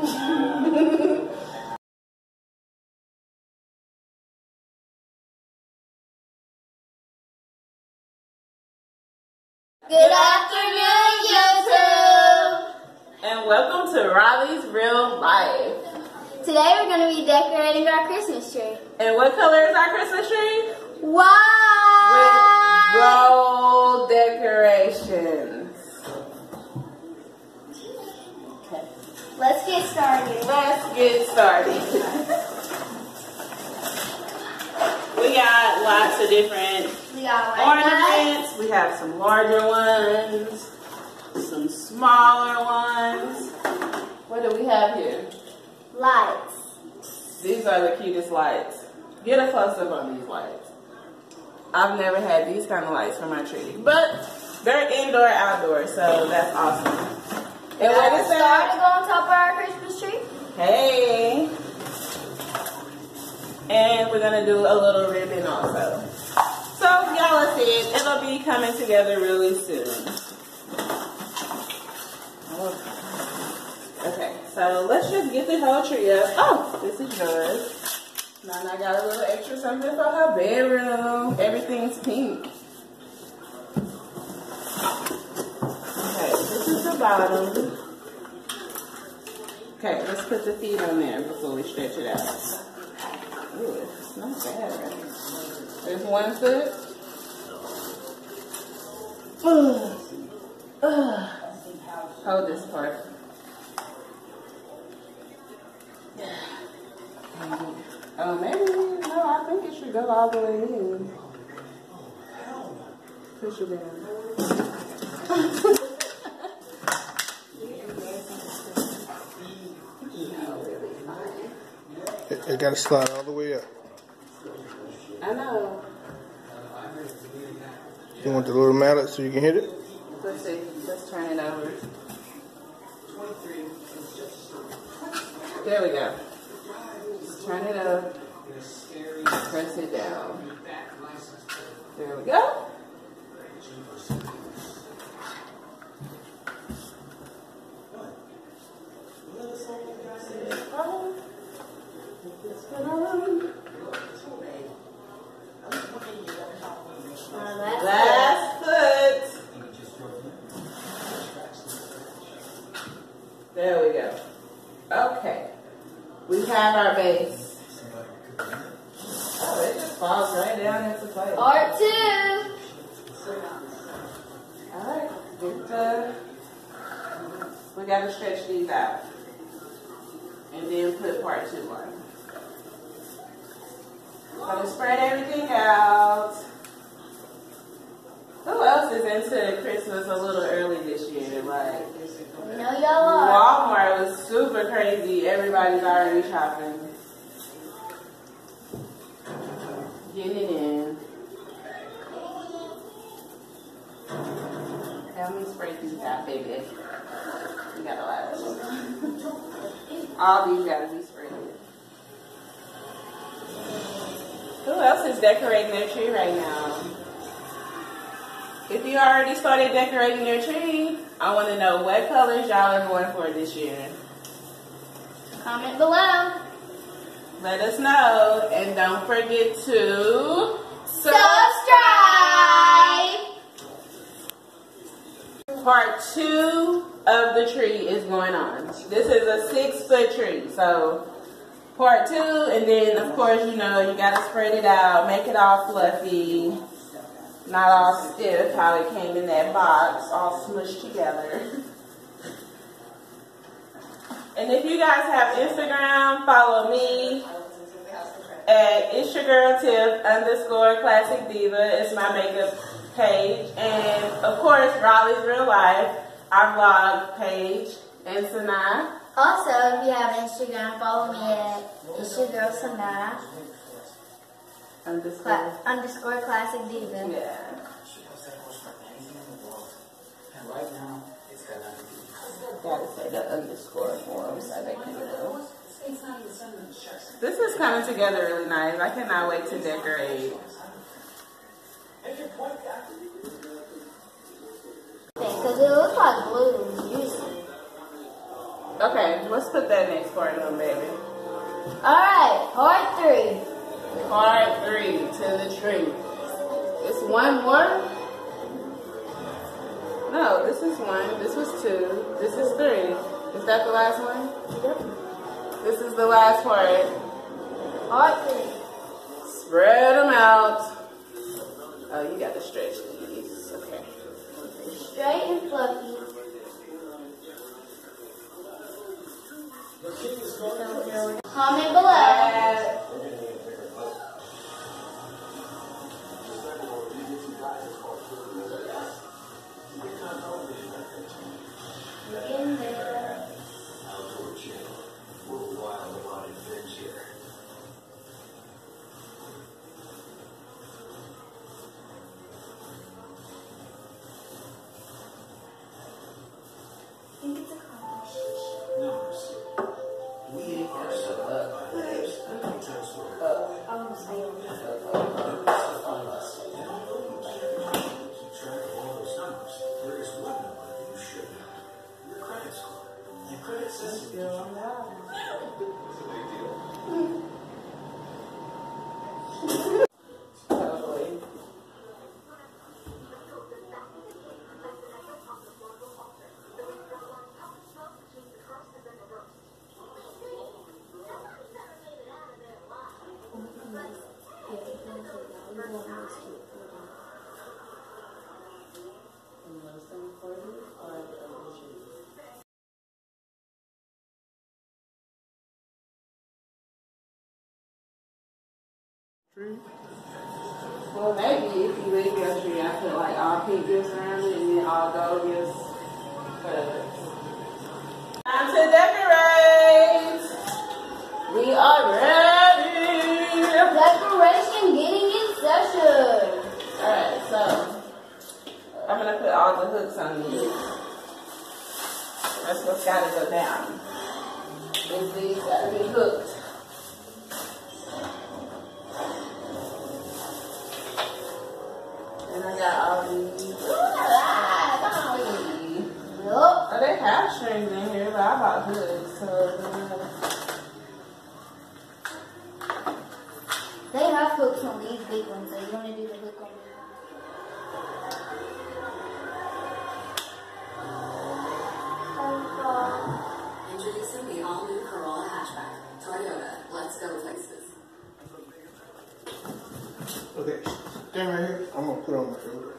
Good afternoon, YouTube! And welcome to Riley's Real Life. Today we're going to be decorating our Christmas tree. And what color is our Christmas tree? White! With gold decorations. Okay. Let's get started. Let's get started. We got lots of different ornaments. We have some larger ones, some smaller ones. What do we have here? Lights. These are the cutest lights. Get a close up on these lights. I've never had these kind of lights for my tree, but they're indoor, outdoor, so that's awesome. And what is that? Go on top of our Christmas tree. Hey. And we're gonna do a little ribbon also. So y'all will see it. It'll be coming together really soon. Okay, so let's just get the whole tree up. Oh, this is yours. Nana got a little extra something for her bedroom. Everything's pink. Okay, this is the bottom. Okay, let's put the feet on there before we stretch it out. Ooh, it's not bad right now. There's one foot. Hold this part. Oh, maybe. No, I think it should go all the way in. Push it down. It got to slide all the way up. I know. You want the little mallet so you can hit it? Let's see. Let's turn it over. There we go. Turn it up. Press it down. There we go. There we go. Okay. We have our base. Oh, it just falls right down into place. Part two. Alright. We got to stretch these out. And then put part two on. So we spread everything out. Who else is into Christmas a little early this year? Like, I know y'all are. Walmart was super crazy. Everybody's already shopping. Get it in. Let me spray these out, baby. We got a lot of them. All these gotta be sprayed. Who else is decorating their tree right now? If you already started decorating your tree, I want to know what colors y'all are going for this year. Comment below. Let us know. And don't forget to subscribe. Part two of the tree is going on. This is a 6-foot tree. So part two, and then of course, you know, you got to spread it out, make it all fluffy. Not all stiff, how it came in that box, all smushed together. And if you guys have Instagram, follow me at Instagirl Tip _classic diva. It's my makeup page. And of course, Riley's Real Life, our vlog page, and Sanaa. Also, if you have Instagram, follow me at Instagirl Sanaa. Underscore classic diva. Yeah. Gotta say the underscore form so they can go. This is coming together really nice. I cannot wait to decorate. Because it looks like blue usually. Okay, let's put that next part on, baby. Alright, part three. Part three, tell the truth. It's one more? No, this is one, this was two, this is three. Is that the last one? Yep. This is the last part. Part three. Spread them out. Oh, you got to stretch these. Okay. Straight and fluffy. Comment below. Well, maybe if you make your tree, I put like all pink gifts around it and then all gold gifts. Time to decorate. We are ready. Decoration getting in session. Alright, so I'm gonna put all the hooks on these. That's what's gotta go down. These gotta be hooked. I got all these. Oh, they have strings in here, but I bought hoods, so. They have hooks on these big ones, so you want to do the hook on them. Introducing the all-new Corolla hatchback. Toyota, let's go places. Okay. Thing right here, I'm gonna put on my shoulder.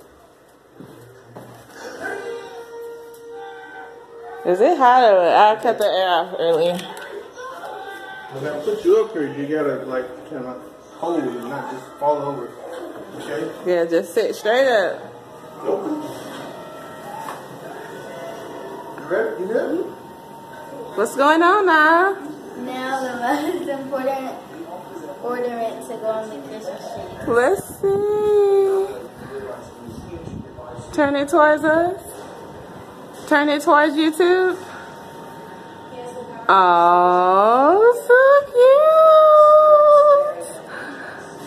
Is it hot or I cut the air off earlier? When I put you up here, you gotta like kind of hold it and not just fall over. Okay? Yeah, just sit straight up. Nope. You ready? You ready? What's going on now? Now the most important. Order it to go on the Christmas tree. Let's see. Turn it towards us. Turn it towards YouTube. Oh, so cute.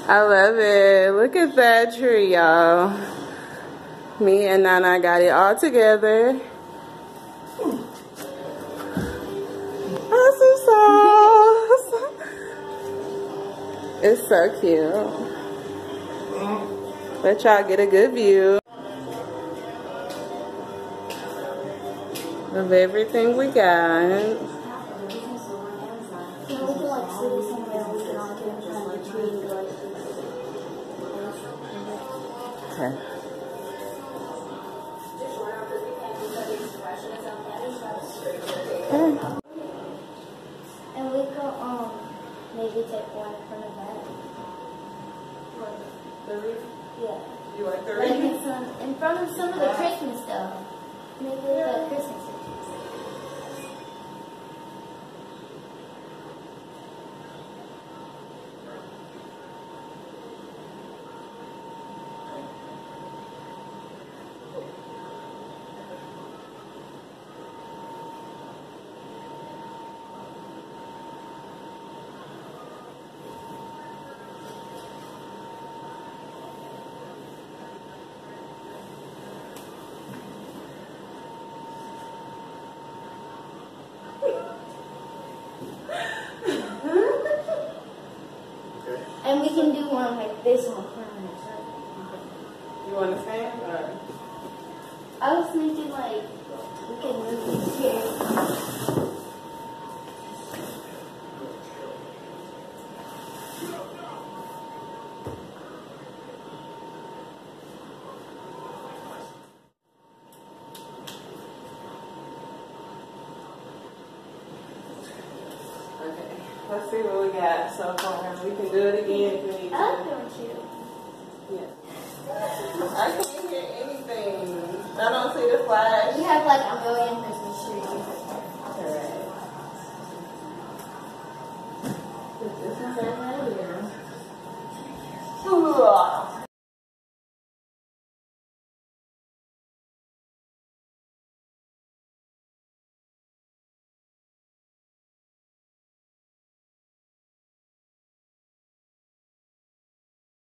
I love it. Look at that tree, y'all. Me and Nana got it all together. It's so cute. Let y'all get a good view of everything we got. Okay. Okay. And we go maybe take one from the back. What? The roof? Yeah. You like the roof? Like some, in front of some of the Christmas stuff. Maybe the Christmas pictures. can do one like this on permanent surface. You understand? Or? I was thinking like we can move these here. Let's see what we got so far. We can do it again if we need to. I don't you. Yeah. I can't hear anything. I don't see the flash. You have like a million.